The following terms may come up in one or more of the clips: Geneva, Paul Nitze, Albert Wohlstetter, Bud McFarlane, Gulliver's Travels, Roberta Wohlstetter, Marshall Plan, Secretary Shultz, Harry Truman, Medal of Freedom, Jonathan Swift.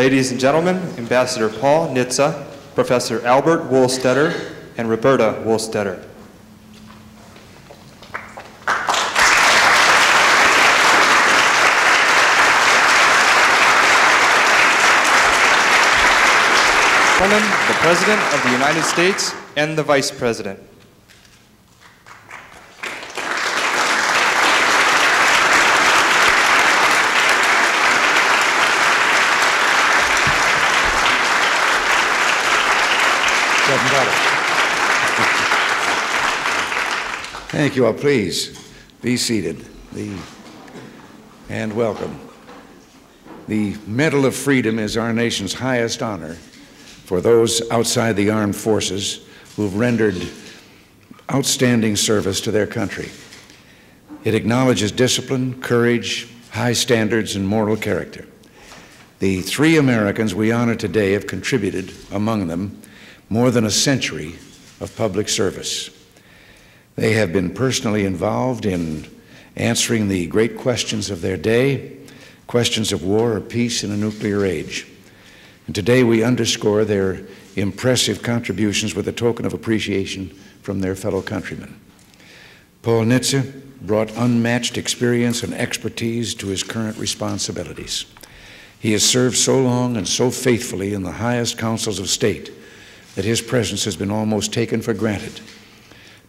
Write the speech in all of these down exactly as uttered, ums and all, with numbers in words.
Ladies and gentlemen, Ambassador Paul Nitze, Professor Albert Wohlstetter, and Roberta Wohlstetter. Gentlemen, the President of the United States and the Vice President. Thank you all. Please be seated. The, and welcome. The Medal of Freedom is our nation's highest honor for those outside the armed forces who've rendered outstanding service to their country. It acknowledges discipline, courage, high standards, and moral character. The three Americans we honor today have contributed, among them, more than a century of public service. They have been personally involved in answering the great questions of their day, questions of war or peace in a nuclear age. And today we underscore their impressive contributions with a token of appreciation from their fellow countrymen. Paul Nitze brought unmatched experience and expertise to his current responsibilities. He has served so long and so faithfully in the highest councils of state that his presence has been almost taken for granted.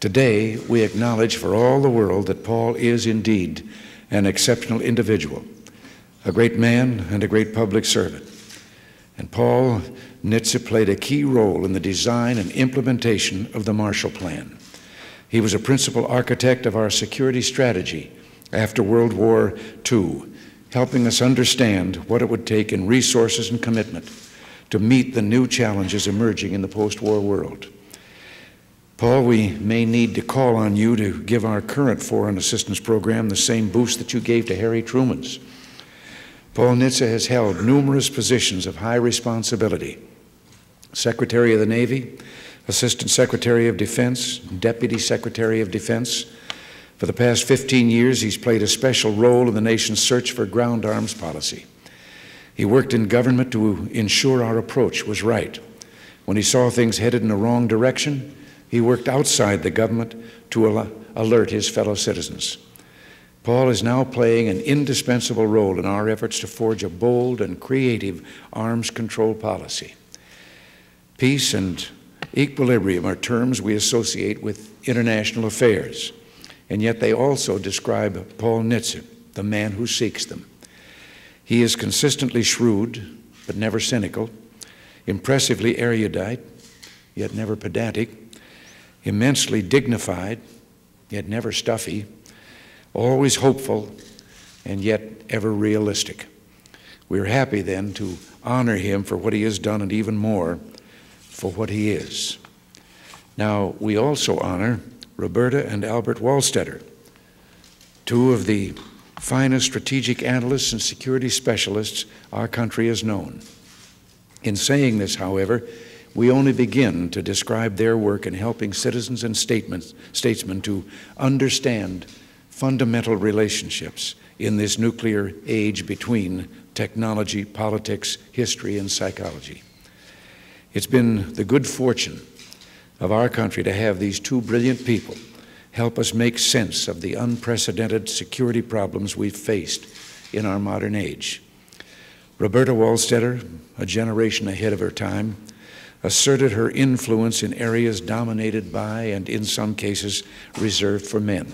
Today, we acknowledge for all the world that Paul is indeed an exceptional individual, a great man and a great public servant. And Paul Nitze played a key role in the design and implementation of the Marshall Plan. He was a principal architect of our security strategy after World War Two, helping us understand what it would take in resources and commitment to meet the new challenges emerging in the post-war world. Paul, we may need to call on you to give our current foreign assistance program the same boost that you gave to Harry Truman's. Paul Nitze has held numerous positions of high responsibility: Secretary of the Navy, Assistant Secretary of Defense, Deputy Secretary of Defense. For the past fifteen years, he's played a special role in the nation's search for ground arms policy. He worked in government to ensure our approach was right. When he saw things headed in the wrong direction, he worked outside the government to alert his fellow citizens. Paul is now playing an indispensable role in our efforts to forge a bold and creative arms control policy. Peace and equilibrium are terms we associate with international affairs, and yet they also describe Paul Nitze, the man who seeks them. He is consistently shrewd, but never cynical, impressively erudite, yet never pedantic, immensely dignified, yet never stuffy, always hopeful, and yet ever realistic. We are happy, then, to honor him for what he has done and even more for what he is. Now, we also honor Roberta and Albert Wohlstetter, two of the finest strategic analysts and security specialists our country has known. In saying this, however, we only begin to describe their work in helping citizens and statesmen to understand fundamental relationships in this nuclear age between technology, politics, history, and psychology. It's been the good fortune of our country to have these two brilliant people help us make sense of the unprecedented security problems we've faced in our modern age. Roberta Wohlstetter, a generation ahead of her time, asserted her influence in areas dominated by and in some cases reserved for men.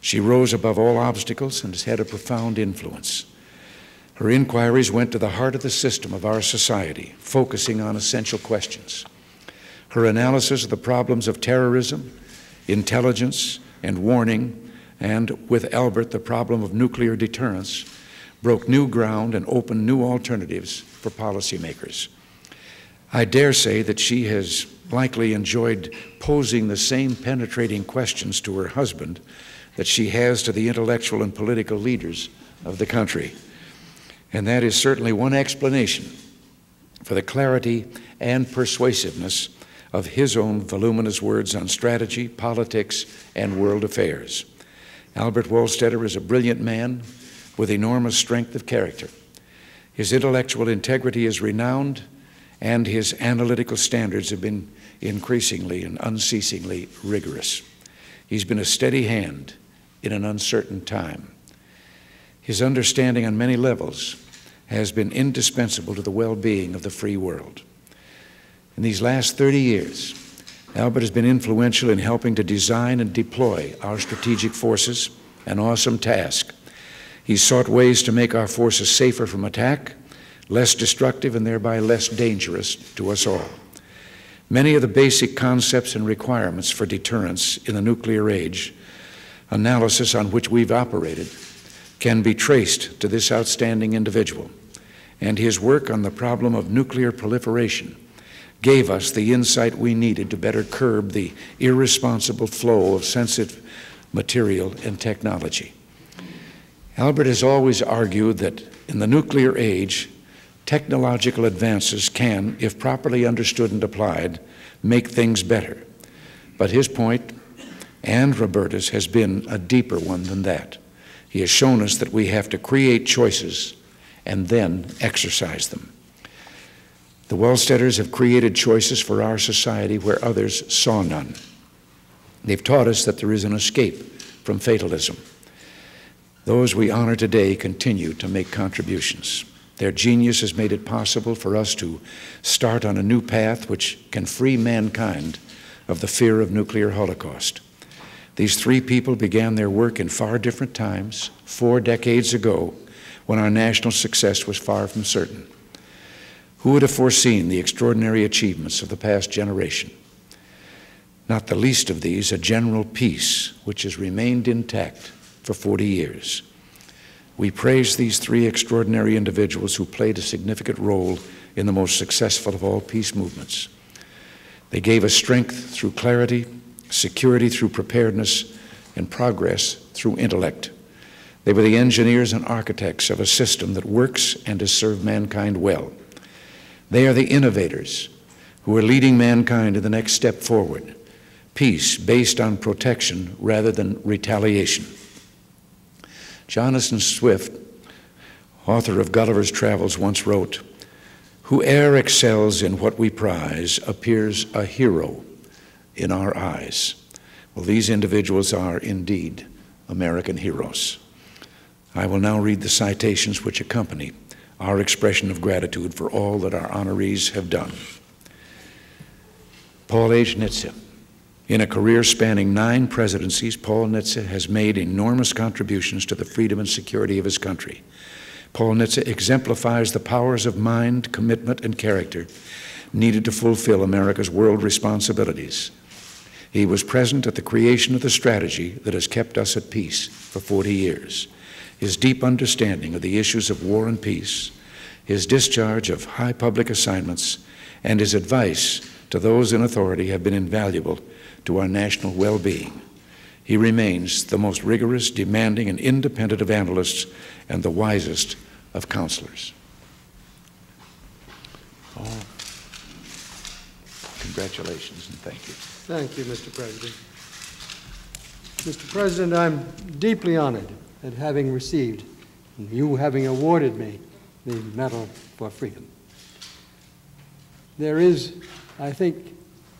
She rose above all obstacles and has had a profound influence. Her inquiries went to the heart of the system of our society, focusing on essential questions. Her analysis of the problems of terrorism, intelligence and warning, and with Albert, the problem of nuclear deterrence, broke new ground and opened new alternatives for policymakers. I dare say that she has likely enjoyed posing the same penetrating questions to her husband that she has to the intellectual and political leaders of the country. And that is certainly one explanation for the clarity and persuasiveness of his own voluminous words on strategy, politics, and world affairs. Albert Wohlstetter is a brilliant man with enormous strength of character. His intellectual integrity is renowned, and his analytical standards have been increasingly and unceasingly rigorous. He's been a steady hand in an uncertain time. His understanding on many levels has been indispensable to the well-being of the free world. In these last thirty years, Albert has been influential in helping to design and deploy our strategic forces, an awesome task. He sought ways to make our forces safer from attack, less destructive, and thereby less dangerous to us all. Many of the basic concepts and requirements for deterrence in the nuclear age, analysis on which we've operated, can be traced to this outstanding individual, and his work on the problem of nuclear proliferation gave us the insight we needed to better curb the irresponsible flow of sensitive material and technology. Albert has always argued that in the nuclear age, technological advances can, if properly understood and applied, make things better. But his point, and Roberta's, has been a deeper one than that. He has shown us that we have to create choices and then exercise them. The Wohlstetters have created choices for our society where others saw none. They've taught us that there is an escape from fatalism. Those we honor today continue to make contributions. Their genius has made it possible for us to start on a new path which can free mankind of the fear of nuclear holocaust. These three people began their work in far different times, four decades ago, when our national success was far from certain. Who would have foreseen the extraordinary achievements of the past generation? Not the least of these, a general peace, which has remained intact for forty years. We praise these three extraordinary individuals who played a significant role in the most successful of all peace movements. They gave us strength through clarity, security through preparedness, and progress through intellect. They were the engineers and architects of a system that works and has served mankind well. They are the innovators who are leading mankind to the next step forward, peace based on protection rather than retaliation. Jonathan Swift, author of Gulliver's Travels, once wrote, "Whoe'er excels in what we prize appears a hero in our eyes." Well, these individuals are indeed American heroes. I will now read the citations which accompany our expression of gratitude for all that our honorees have done. Paul Nitze. In a career spanning nine presidencies, Paul Nitze has made enormous contributions to the freedom and security of his country. Paul Nitze exemplifies the powers of mind, commitment, and character needed to fulfill America's world responsibilities. He was present at the creation of the strategy that has kept us at peace for forty years. His deep understanding of the issues of war and peace, his discharge of high public assignments, and his advice to those in authority have been invaluable to our national well-being. He remains the most rigorous, demanding, and independent of analysts and the wisest of counselors. Oh. Congratulations and thank you. Thank you, Mister President. Mister President, I'm deeply honored at having received and you having awarded me the Medal for Freedom. There is, I think,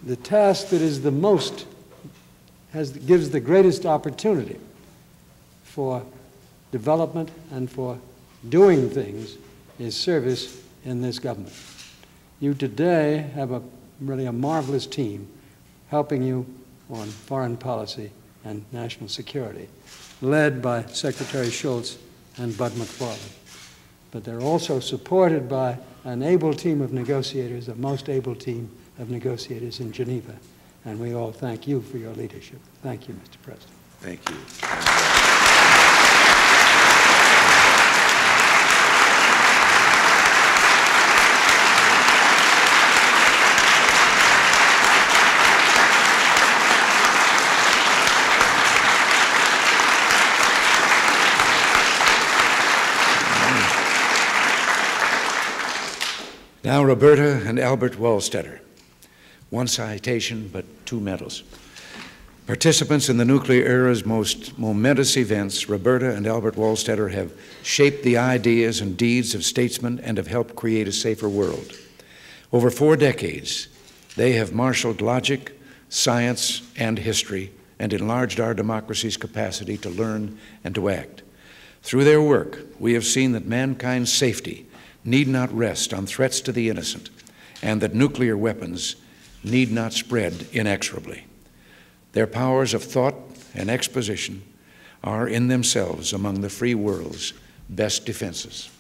the task that is the most, has, gives the greatest opportunity for development and for doing things is service in this government. You today have a really a marvelous team helping you on foreign policy and national security, led by Secretary Shultz and Bud McFarlane. But they're also supported by an able team of negotiators, the most able team of negotiators in Geneva. And we all thank you for your leadership. Thank you, Mister President. Thank you. Now, Roberta and Albert Wohlstetter. One citation, but two medals. Participants in the nuclear era's most momentous events, Roberta and Albert Wohlstetter have shaped the ideas and deeds of statesmen and have helped create a safer world. Over four decades, they have marshaled logic, science, and history, and enlarged our democracy's capacity to learn and to act. Through their work, we have seen that mankind's safety need not rest on threats to the innocent, and that nuclear weapons need not spread inexorably. Their powers of thought and exposition are in themselves among the free world's best defenses.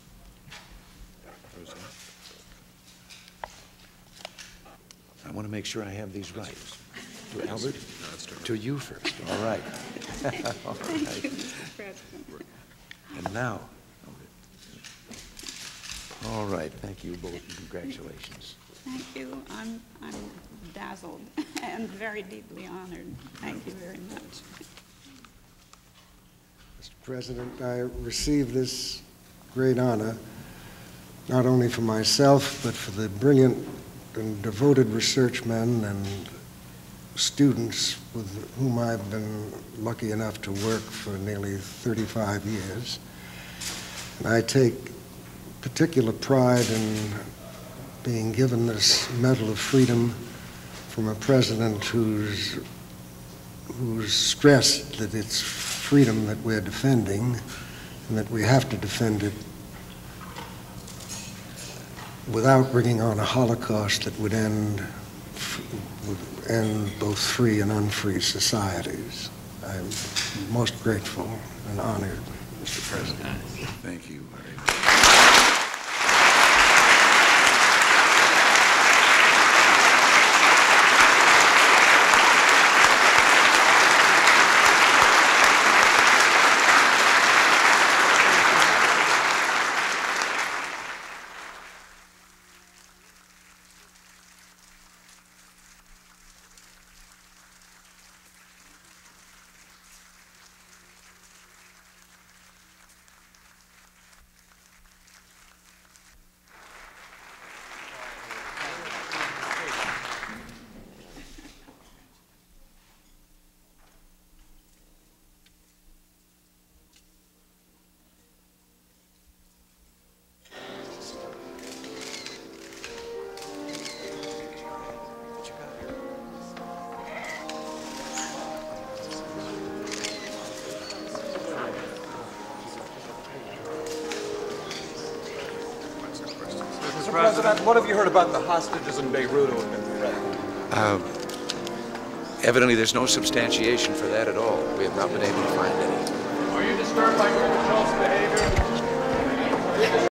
I want to make sure I have these right. To Albert? To you first. All right. All right. And now, all right, thank you both. Congratulations. Thank you. I'm, I'm dazzled and very deeply honored. Thank you very much. Mister President, I receive this great honor not only for myself, but for the brilliant and devoted research men and students with whom I've been lucky enough to work for nearly thirty-five years. And I take particular pride in being given this Medal of Freedom from a president who's, who's stressed that it's freedom that we're defending and that we have to defend it without bringing on a Holocaust that would end, would end both free and unfree societies. I'm most grateful and honored, Mister President. Thank you very much. What have you heard about the hostages in Beirut who have been threatened? Uh, evidently, there's no substantiation for that at all. We have not been able to find any.